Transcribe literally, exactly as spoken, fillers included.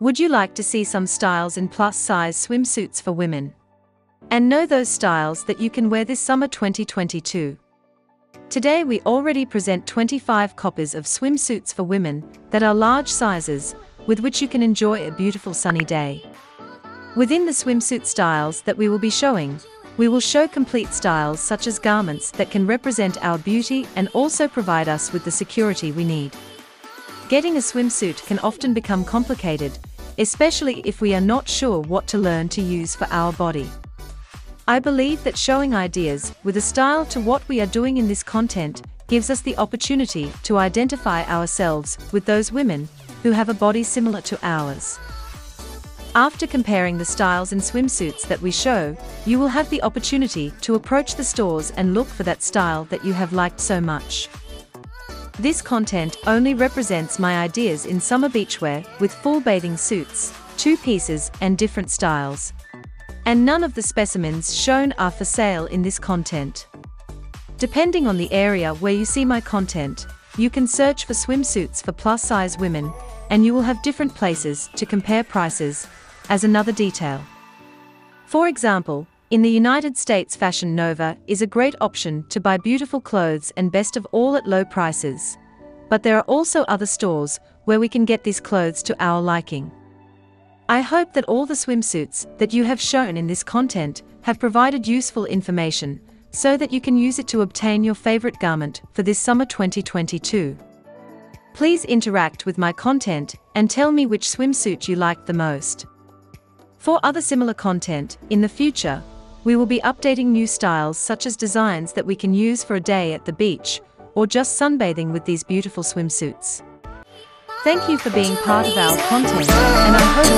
Would you like to see some styles in plus-size swimsuits for women? And know those styles that you can wear this summer twenty twenty-two. Today we already present twenty-five copies of swimsuits for women that are large sizes, with which you can enjoy a beautiful sunny day. Within the swimsuit styles that we will be showing, we will show complete styles such as garments that can represent our beauty and also provide us with the security we need. Getting a swimsuit can often become complicated, especially if we are not sure what to learn to use for our body. I believe that showing ideas with a style to what we are doing in this content gives us the opportunity to identify ourselves with those women who have a body similar to ours. After comparing the styles in swimsuits that we show, you will have the opportunity to approach the stores and look for that style that you have liked so much. This content only represents my ideas in summer beachwear with full bathing suits, two pieces and different styles. And none of the specimens shown are for sale in this content. Depending on the area where you see my content, you can search for swimsuits for plus-size women, and you will have different places to compare prices, as another detail. For example, in the United States, Fashion Nova is a great option to buy beautiful clothes and best of all at low prices. But there are also other stores where we can get these clothes to our liking. I hope that all the swimsuits that you have shown in this content have provided useful information so that you can use it to obtain your favorite garment for this summer twenty twenty-two. Please interact with my content and tell me which swimsuit you liked the most. For other similar content in the future, we will be updating new styles such as designs that we can use for a day at the beach, or just sunbathing with these beautiful swimsuits. Thank you for being part of our content, and I hope